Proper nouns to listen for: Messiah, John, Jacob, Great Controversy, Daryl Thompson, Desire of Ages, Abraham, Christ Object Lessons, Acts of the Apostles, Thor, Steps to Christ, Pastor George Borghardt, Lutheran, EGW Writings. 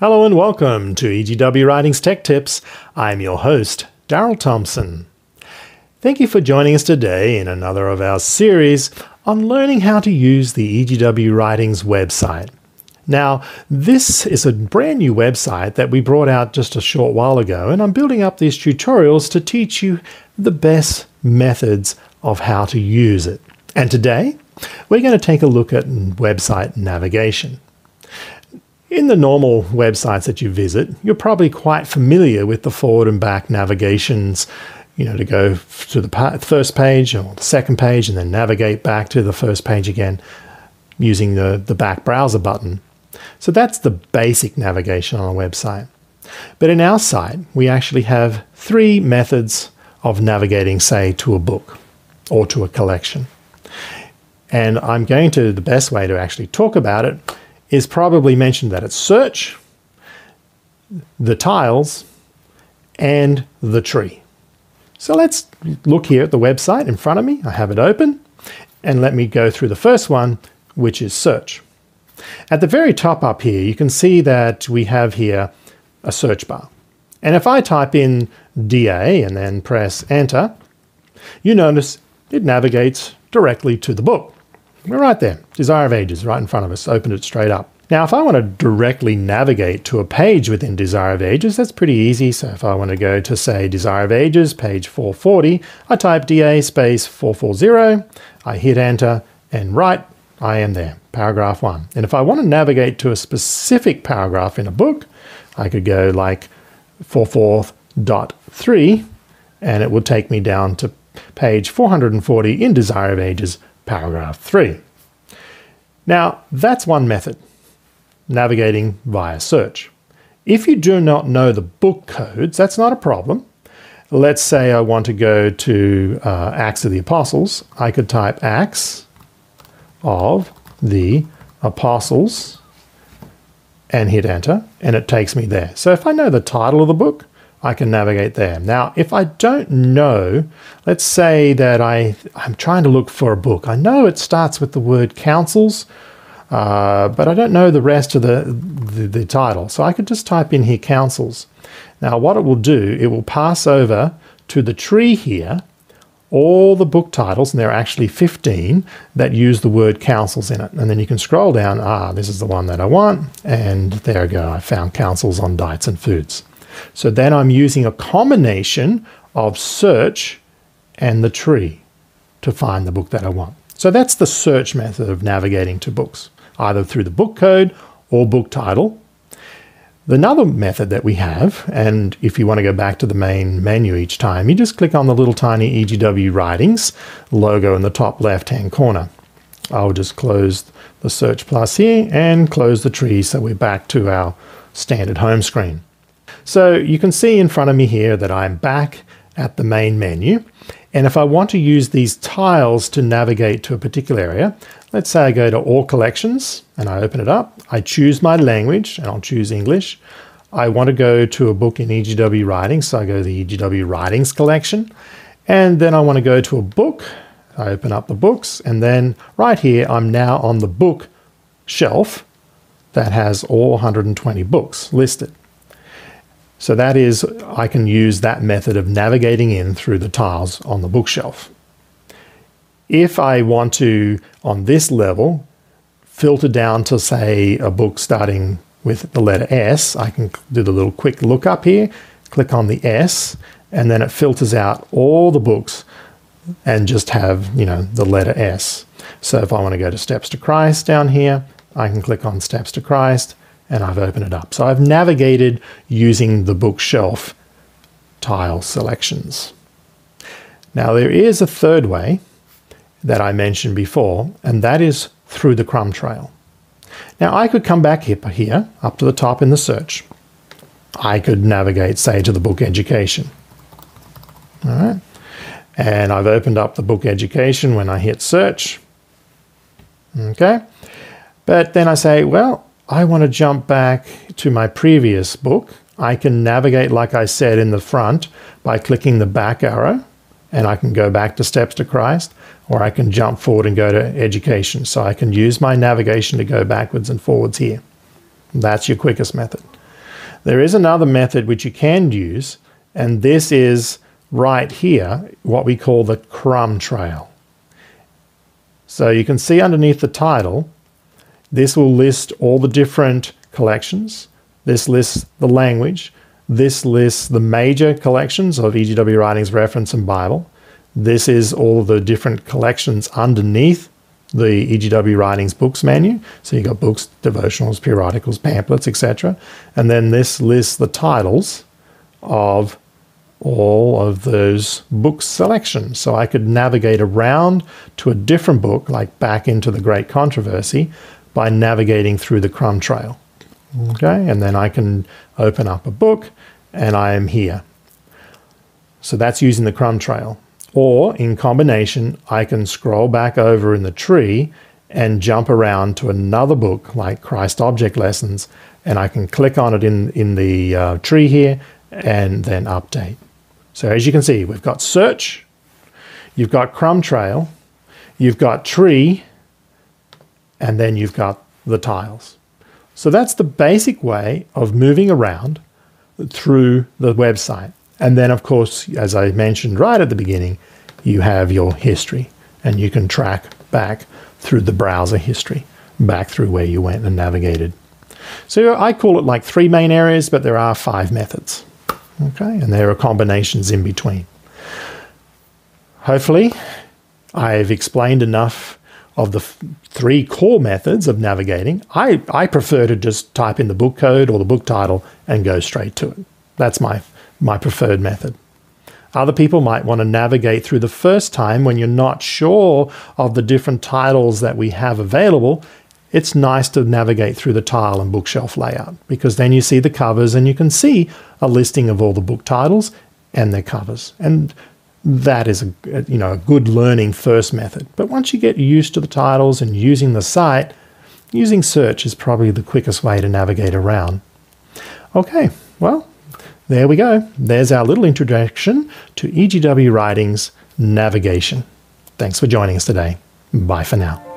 Hello and welcome to EGW Writings Tech Tips. I'm your host, Daryl Thompson. Thank you for joining us today in another of our series on learning how to use the EGW Writings website. Now, this is a brand new website that we brought out just a short while ago, and I'm building up these tutorials to teach you the best methods of how to use it. And today, we're going to take a look at website navigation. In the normal websites that you visit, you're probably quite familiar with the forward and back navigations, you know, to go to the first page or the second page and then navigate back to the first page again using the back browser button. So that's the basic navigation on a website. But in our site, we actually have three methods of navigating, say, to a book or to a collection. And I'm going to, the best way to actually talk about it is probably mentioned that it's search, the tiles, and the tree. So let's look here at the website in front of me. I have it open, and let me go through the first one, which is search. At the very top up here, you can see that we have here a search bar. And if I type in DA and then press enter, you notice it navigates directly to the book. We're right there, Desire of Ages, right in front of us, opened it straight up. Now, if I want to directly navigate to a page within Desire of Ages, that's pretty easy. So if I want to go to, say, Desire of Ages, page 440, I type DA space 440, I hit enter, and right, I am there, paragraph 1. And if I want to navigate to a specific paragraph in a book, I could go like 44.3, and it will take me down to page 440 in Desire of Ages, paragraph 3. Now, that's one method, navigating via search. If you do not know the book codes, that's not a problem. Let's say I want to go to Acts of the Apostles. I could type Acts of the Apostles and hit enter, and it takes me there. So if I know the title of the book, I can navigate there. Now, if I don't know, let's say that I'm trying to look for a book. I know it starts with the word councils, but I don't know the rest of the title. So I could just type in here councils. Now, what it will do, it will pass over to the tree here, all the book titles, and there are actually 15 that use the word councils in it. And then you can scroll down, this is the one that I want. And there I go, I found councils on diets and foods. So then I'm using a combination of search and the tree to find the book that I want. So that's the search method of navigating to books, either through the book code or book title. Another method that we have, and if you want to go back to the main menu each time, you just click on the little tiny EGW Writings logo in the top left-hand corner. I'll just close the search plus here and close the tree so we're back to our standard home screen. So you can see in front of me here that I'm back at the main menu. And if I want to use these tiles to navigate to a particular area, let's say I go to All Collections and I open it up. I choose my language and I'll choose English. I want to go to a book in EGW Writings, so I go to the EGW Writings collection. And then I want to go to a book. I open up the books, and then right here, I'm now on the book shelf that has all 120 books listed. So that is, I can use that method of navigating in through the tiles on the bookshelf. If I want to, on this level, filter down to, say, a book starting with the letter S, I can do the little quick look up here, click on the S, and then it filters out all the books and just have, you know, the letter S. So if I want to go to Steps to Christ down here, I can click on Steps to Christ, and I've opened it up. So I've navigated using the bookshelf tile selections. Now there is a third way that I mentioned before, and that is through the crumb trail. Now I could come back here, up to the top in the search. I could navigate, say, to the book Education. All right. And I've opened up the book Education when I hit search. Okay. But then I say, well, I want to jump back to my previous book. I can navigate, like I said, in the front by clicking the back arrow, and I can go back to Steps to Christ, or I can jump forward and go to Education. So I can use my navigation to go backwards and forwards here. That's your quickest method. There is another method which you can use, and this is right here, what we call the crumb trail. So you can see underneath the title, this will list all the different collections. This lists the language. This lists the major collections of EGW Writings, Reference and Bible. This is all the different collections underneath the EGW Writings books menu. So you've got books, devotionals, periodicals, pamphlets, etc. And then this lists the titles of all of those book selections. So I could navigate around to a different book, like back into the Great Controversy, by navigating through the crumb trail. Okay, and then I can open up a book and I am here. So that's using the crumb trail. Or in combination, I can scroll back over in the tree and jump around to another book like Christ Object Lessons, and I can click on it in the tree here and then update. So as you can see, we've got search, you've got crumb trail, you've got tree, and then you've got the tiles. So that's the basic way of moving around through the website. And then, of course, as I mentioned right at the beginning, you have your history, and you can track back through the browser history, back through where you went and navigated. So I call it like three main areas, but there are five methods, okay? And there are combinations in between. Hopefully, I've explained enough of the three core methods of navigating. I prefer to just type in the book code or the book title and go straight to it. That's my preferred method. Other people might want to navigate through the first time when you're not sure of the different titles that we have available. It's nice to navigate through the tile and bookshelf layout, because then you see the covers and you can see a listing of all the book titles and their covers. And that is a good learning first method. But once you get used to the titles and using the site, using search is probably the quickest way to navigate around. Okay, well, there we go. There's our little introduction to EGW Writings navigation. Thanks for joining us today. Bye for now.